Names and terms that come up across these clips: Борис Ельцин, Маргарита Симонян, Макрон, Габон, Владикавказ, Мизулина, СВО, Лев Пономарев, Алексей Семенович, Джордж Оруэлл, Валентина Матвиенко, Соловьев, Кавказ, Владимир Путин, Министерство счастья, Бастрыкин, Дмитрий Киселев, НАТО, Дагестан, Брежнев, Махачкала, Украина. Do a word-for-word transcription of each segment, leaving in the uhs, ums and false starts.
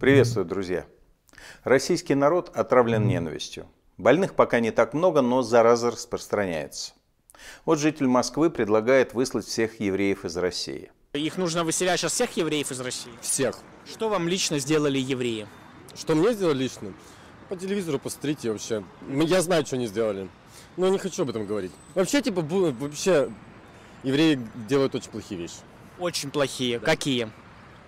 Приветствую, друзья. Российский народ отравлен ненавистью. Больных пока не так много, но зараза распространяется. Вот житель Москвы предлагает выслать всех евреев из России. Их нужно выселять сейчас, всех евреев из России? Всех. Что вам лично сделали евреи? Что мне сделали лично? По телевизору посмотрите вообще. Я знаю, что они сделали, но не хочу об этом говорить. Вообще, типа, вообще евреи делают очень плохие вещи. Очень плохие. Да. Какие?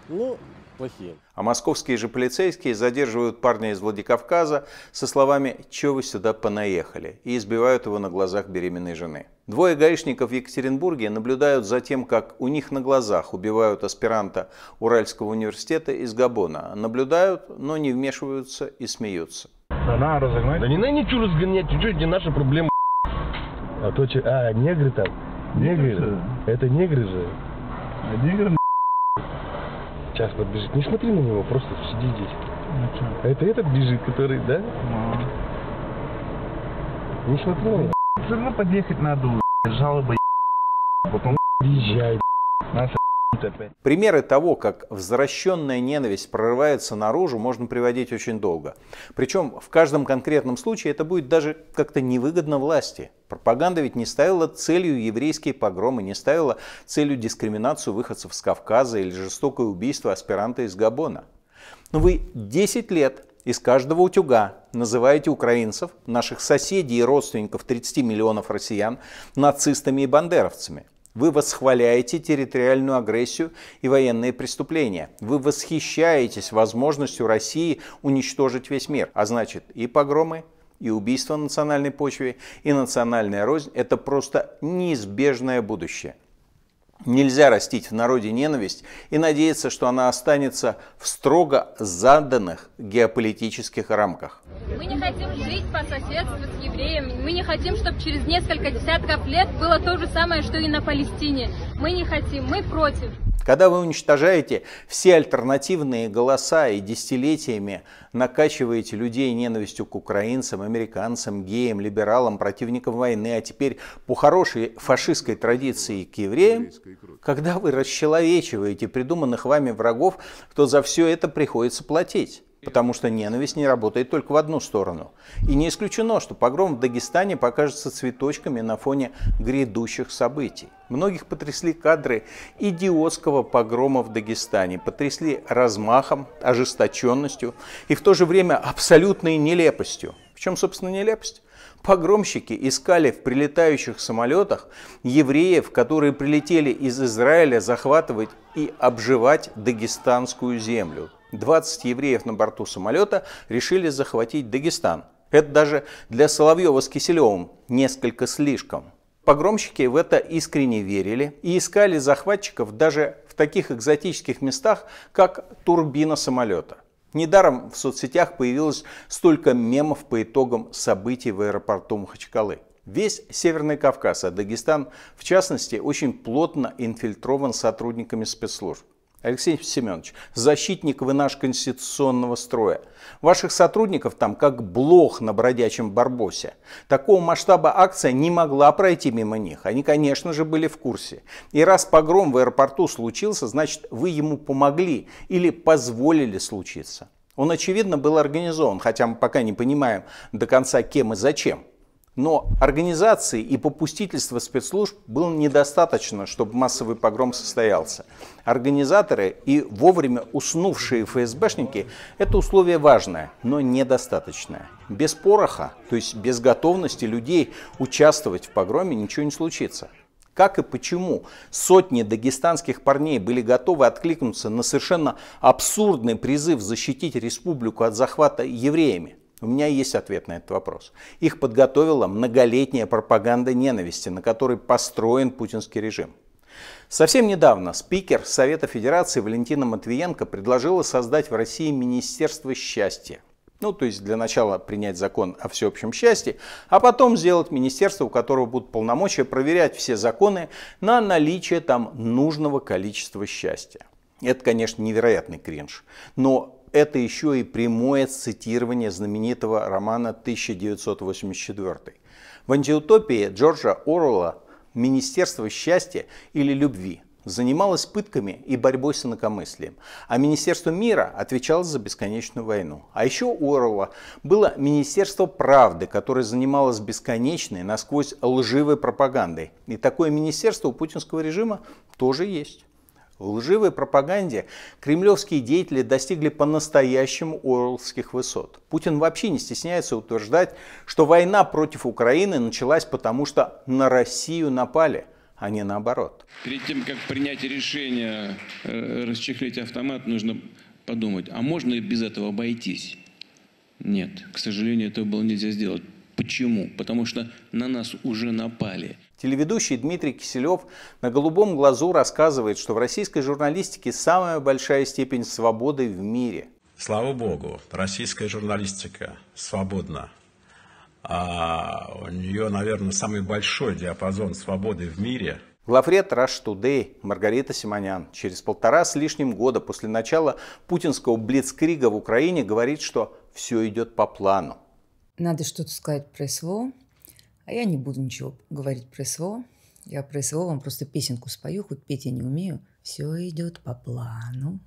Ну... Плохие. А московские же полицейские задерживают парня из Владикавказа со словами «Че вы сюда понаехали?» и избивают его на глазах беременной жены. Двое гаишников в Екатеринбурге наблюдают за тем, как у них на глазах убивают аспиранта Уральского университета из Габона. Наблюдают, но не вмешиваются и смеются. Она разогнать? Да не надо ничего разгонять, ничего, это не наша проблема. А то че, а, негры там? Негры? Негры. Это негры же. А негры? Сейчас вот бежит. Не смотри на него, просто сиди здесь. А это этот бежит, который, да? А. Не смотри на него. Все равно подъехать надо, жалоба, потом езжай, нас опять. Примеры того, как возвращенная ненависть прорывается наружу, можно приводить очень долго. Причем в каждом конкретном случае это будет даже как-то невыгодно власти. Пропаганда ведь не ставила целью еврейские погромы, не ставила целью дискриминацию выходцев с Кавказа или жестокое убийство аспиранта из Габона. Но вы десять лет из каждого утюга называете украинцев, наших соседей и родственников тридцати миллионов россиян, нацистами и бандеровцами. Вы восхваляете территориальную агрессию и военные преступления. Вы восхищаетесь возможностью России уничтожить весь мир. А значит, и погромы, и убийство на национальной почве, и национальная рознь – это просто неизбежное будущее. Нельзя растить в народе ненависть и надеяться, что она останется в строго заданных геополитических рамках. Мы не хотим жить по соседству с евреями. Мы не хотим, чтобы через несколько десятков лет было то же самое, что и на Палестине. Мы не хотим, мы против. Когда вы уничтожаете все альтернативные голоса и десятилетиями накачиваете людей ненавистью к украинцам, американцам, геям, либералам, противникам войны, а теперь по хорошей фашистской традиции к евреям, когда вы расчеловечиваете придуманных вами врагов, то за все это приходится платить. Потому что ненависть не работает только в одну сторону. И не исключено, что погром в Дагестане покажется цветочками на фоне грядущих событий. Многих потрясли кадры идиотского погрома в Дагестане. Потрясли размахом, ожесточенностью и в то же время абсолютной нелепостью. В чем, собственно, нелепость? Погромщики искали в прилетающих самолетах евреев, которые прилетели из Израиля захватывать и обживать дагестанскую землю. двадцать евреев на борту самолета решили захватить Дагестан. Это даже для Соловьева с Киселевым несколько слишком. Погромщики в это искренне верили и искали захватчиков даже в таких экзотических местах, как турбина самолета. Недаром в соцсетях появилось столько мемов по итогам событий в аэропорту Махачкалы. Весь Северный Кавказ, а Дагестан в частности, очень плотно инфильтрован сотрудниками спецслужб. Алексей Семенович, защитник вы наш конституционного строя. Ваших сотрудников там как блох на бродячем барбосе. Такого масштаба акция не могла пройти мимо них. Они, конечно же, были в курсе. И раз погром в аэропорту случился, значит, вы ему помогли или позволили случиться. Он, очевидно, был организован, хотя мы пока не понимаем до конца, кем и зачем. Но организации и попустительства спецслужб было недостаточно, чтобы массовый погром состоялся. Организаторы и вовремя уснувшие эф эс бэшники – это условие важное, но недостаточное. Без пороха, то есть без готовности людей участвовать в погроме, ничего не случится. Как и почему сотни дагестанских парней были готовы откликнуться на совершенно абсурдный призыв защитить республику от захвата евреями? У меня есть ответ на этот вопрос. Их подготовила многолетняя пропаганда ненависти, на которой построен путинский режим. Совсем недавно спикер Совета Федерации Валентина Матвиенко предложила создать в России Министерство счастья. Ну, то есть для начала принять закон о всеобщем счастье, а потом сделать министерство, у которого будут полномочия проверять все законы на наличие там нужного количества счастья. Это, конечно, невероятный кринж, но... Это еще и прямое цитирование знаменитого романа тысяча девятьсот восемьдесят четвёртый. В антиутопии Джорджа Оруэлла «Министерство счастья или любви» занималось пытками и борьбой с инакомыслием, а Министерство мира отвечало за бесконечную войну. А еще у Оруэлла было Министерство правды, которое занималось бесконечной, насквозь лживой пропагандой. И такое министерство у путинского режима тоже есть. В лживой пропаганде кремлевские деятели достигли по-настоящему оруэллских высот. Путин вообще не стесняется утверждать, что война против Украины началась потому, что на Россию напали, а не наоборот. Перед тем, как принять решение расчехлить автомат, нужно подумать, а можно и без этого обойтись? Нет, к сожалению, этого было нельзя сделать. Почему? Потому что на нас уже напали. Телеведущий Дмитрий Киселев на голубом глазу рассказывает, что в российской журналистике самая большая степень свободы в мире. Слава богу, российская журналистика свободна. А у нее, наверное, самый большой диапазон свободы в мире. Главред Rush Today Маргарита Симонян через полтора с лишним года после начала путинского блицкрига в Украине говорит, что все идет по плану. Надо что-то сказать про СВО. А я не буду ничего говорить про СВО. Я про СВО вам просто песенку спою, хоть петь я не умею. Все идет по плану.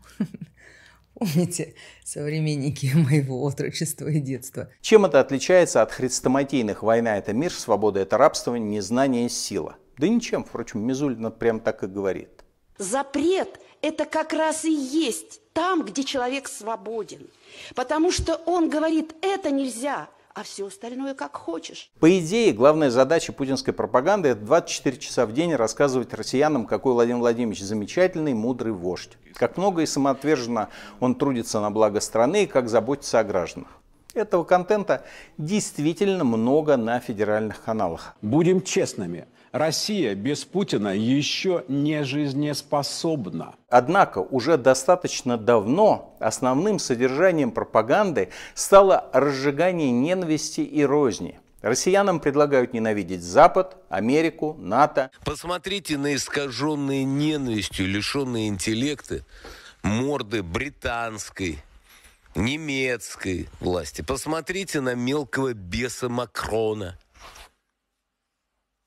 Помните, современники моего отрочества и детства. Чем это отличается от хрестоматийных «Война – это мир, свобода – это рабство, незнание – сила»? Да ничем, впрочем, Мизулина прям так и говорит. Запрет – это как раз и есть там, где человек свободен. Потому что он говорит «это нельзя», а все остальное как хочешь. По идее, главная задача путинской пропаганды – это двадцать четыре часа в день рассказывать россиянам, какой Владимир Владимирович замечательный, мудрый вождь. Как много и самоотверженно он трудится на благо страны и как заботится о гражданах. Этого контента действительно много на федеральных каналах. Будем честными. Россия без Путина еще не жизнеспособна. Однако уже достаточно давно основным содержанием пропаганды стало разжигание ненависти и розни. Россиянам предлагают ненавидеть Запад, Америку, НАТО. Посмотрите на искаженные ненавистью, лишенные интеллекта, морды британской, немецкой власти. Посмотрите на мелкого беса Макрона.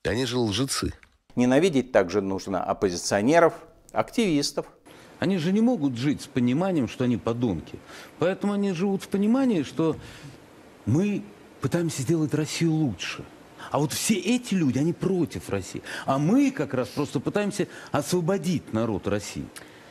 Они же лжецы. Ненавидеть также нужно оппозиционеров, активистов. Они же не могут жить с пониманием, что они подонки. Поэтому они живут в понимании, что мы пытаемся сделать Россию лучше. А вот все эти люди, они против России. А мы как раз просто пытаемся освободить народ России,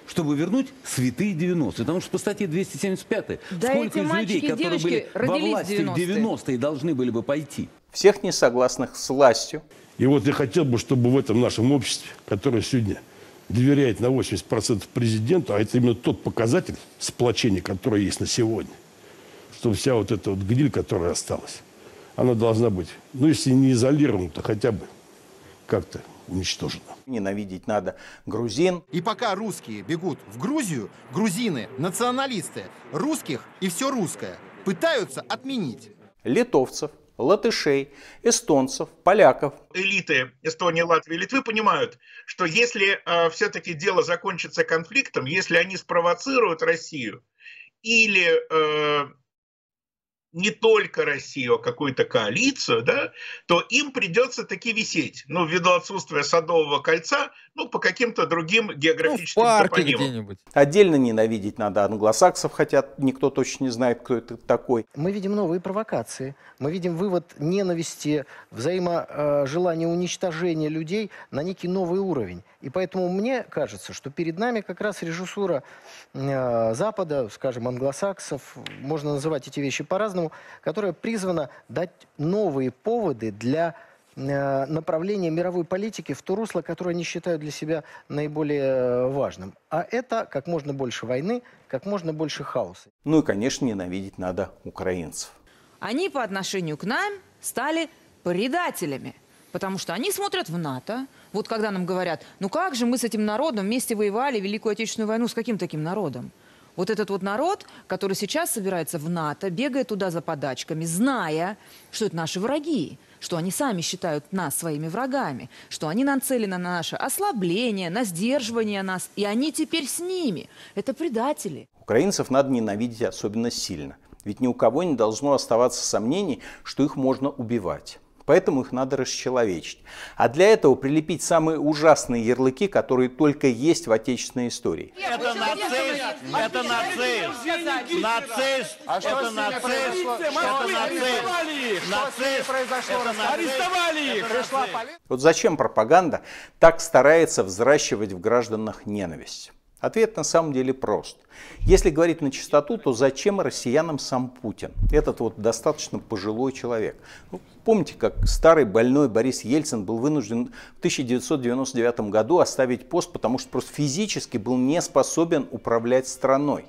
чтобы вернуть святые девяностые. Потому что по статье двести семьдесят пять, да, сколько из людей, которые были во власти в девяностые, должны были бы пойти. Всех несогласных с властью. И вот я хотел бы, чтобы в этом нашем обществе, которое сегодня доверяет на восемьдесят процентов президенту, а это именно тот показатель сплочения, который есть на сегодня, чтобы вся вот эта вот гниль, которая осталась, она должна быть, ну если не изолирована, то хотя бы как-то уничтожена. Ненавидеть надо грузин. И пока русские бегут в Грузию, грузины, националисты, русских и все русское пытаются отменить. Литовцев, латышей, эстонцев, поляков. Элиты Эстонии, Латвии, Литвы понимают, что если э, все-таки дело закончится конфликтом, если они спровоцируют Россию или э, не только Россию, а какую-то коалицию, да, то им придется таки висеть. Ну, ввиду отсутствия Садового кольца, ну, по каким-то другим географическим топонимам. Ну, отдельно ненавидеть надо англосаксов, хотя никто точно не знает, кто это такой. Мы видим новые провокации. Мы видим вывод ненависти, взаиможелания уничтожения людей на некий новый уровень. И поэтому мне кажется, что перед нами как раз режиссура э, Запада, скажем, англосаксов, можно называть эти вещи по-разному, которая призвана дать новые поводы для э, направления мировой политики в то русло, которое они считают для себя наиболее важным. А это как можно больше войны, как можно больше хаоса. Ну и, конечно, ненавидеть надо украинцев. Они по отношению к нам стали предателями, потому что они смотрят в НАТО. Вот когда нам говорят, ну как же мы с этим народом вместе воевали в Великую Отечественную войну, с каким таким народом? Вот этот вот народ, который сейчас собирается в НАТО, бегает туда за подачками, зная, что это наши враги, что они сами считают нас своими врагами, что они нацелены на наше ослабление, на сдерживание нас, и они теперь с ними. Это предатели. Украинцев надо ненавидеть особенно сильно, ведь ни у кого не должно оставаться сомнений, что их можно убивать. Поэтому их надо расчеловечить. А для этого прилепить самые ужасные ярлыки, которые только есть в отечественной истории. Это нацист! Это нацист! Нацист! Это нацист! Нацист! Арестовали их! Вот зачем пропаганда так старается взращивать в гражданах ненависть? Ответ на самом деле прост. Если говорить на чистоту, то зачем россиянам сам Путин? Этот вот достаточно пожилой человек. Ну, помните, как старый больной Борис Ельцин был вынужден в тысяча девятьсот девяносто девятом году оставить пост, потому что просто физически был не способен управлять страной.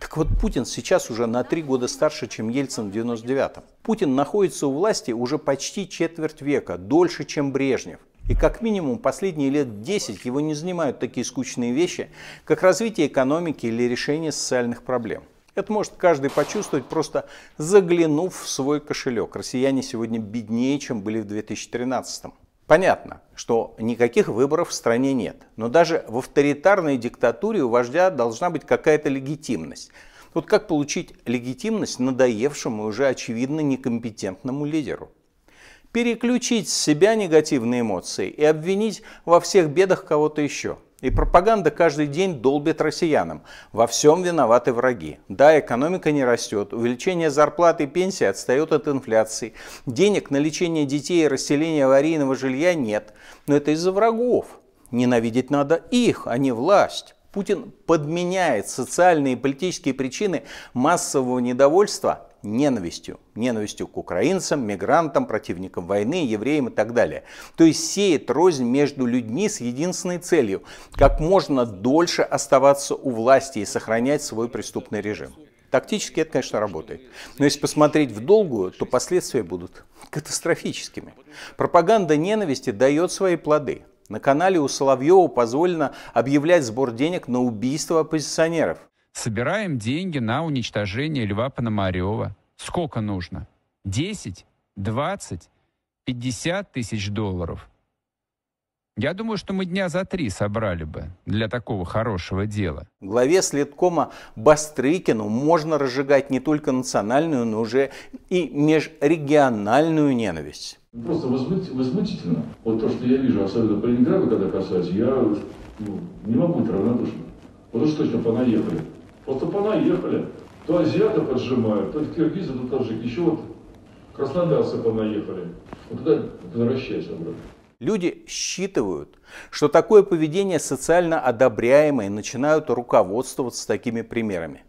Так вот, Путин сейчас уже на три года старше, чем Ельцин в девяносто девятом. Путин находится у власти уже почти четверть века, дольше, чем Брежнев. И как минимум последние лет десять его не занимают такие скучные вещи, как развитие экономики или решение социальных проблем. Это может каждый почувствовать, просто заглянув в свой кошелек. Россияне сегодня беднее, чем были в две тысячи тринадцатом. Понятно, что никаких выборов в стране нет. Но даже в авторитарной диктатуре у вождя должна быть какая-то легитимность. Вот как получить легитимность надоевшему и уже очевидно некомпетентному лидеру? Переключить с себя негативные эмоции и обвинить во всех бедах кого-то еще. И пропаганда каждый день долбит россиянам. Во всем виноваты враги. Да, экономика не растет, увеличение зарплаты и пенсии отстает от инфляции, денег на лечение детей и расселение аварийного жилья нет. Но это из-за врагов. Ненавидеть надо их, а не власть. Путин подменяет социальные и политические причины массового недовольства ненавистью. Ненавистью к украинцам, мигрантам, противникам войны, евреям и так далее. То есть сеет рознь между людьми с единственной целью – как можно дольше оставаться у власти и сохранять свой преступный режим. Тактически это, конечно, работает. Но если посмотреть в долгую, то последствия будут катастрофическими. Пропаганда ненависти дает свои плоды. На канале у Соловьева позволено объявлять сбор денег на убийство оппозиционеров. Собираем деньги на уничтожение Льва Пономарева. Сколько нужно? десять, двадцать, пятьдесят тысяч долларов. Я думаю, что мы дня за три собрали бы для такого хорошего дела. Главе следкома Бастрыкину можно разжигать не только национальную, но уже и межрегиональную ненависть. Просто возмутительно. Вот то, что я вижу, особенно по Ленинграду, когда касается, я ну, не могу быть равнодушным. Вот уж точно понаехали. Просто понаехали. То азиатов поджимают, то киргизы, то таджики. Еще вот краснодарцы понаехали. Вот туда возвращайся обратно. Люди считывают, что такое поведение социально одобряемое, и начинают руководствоваться такими примерами.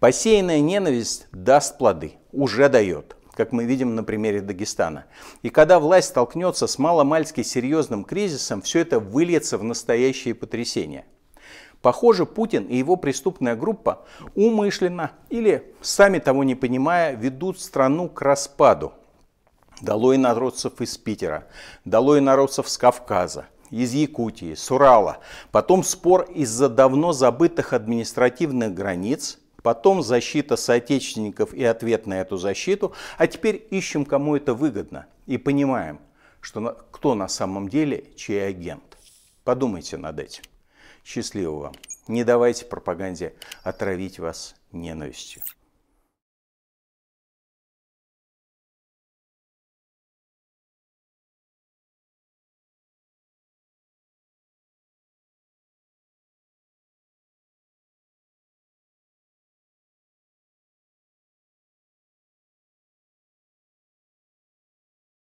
Посеянная ненависть даст плоды. Уже дает. Как мы видим на примере Дагестана. И когда власть столкнется с маломальски серьезным кризисом, все это выльется в настоящие потрясения. Похоже, Путин и его преступная группа умышленно или, сами того не понимая, ведут страну к распаду. Долой народцев из Питера, долой народцев с Кавказа, из Якутии, с Урала, потом спор из-за давно забытых административных границ, потом защита соотечественников и ответ на эту защиту, а теперь ищем, кому это выгодно, и понимаем, что кто на самом деле чей агент. Подумайте над этим. Счастливо вам. Не давайте пропаганде отравить вас ненавистью.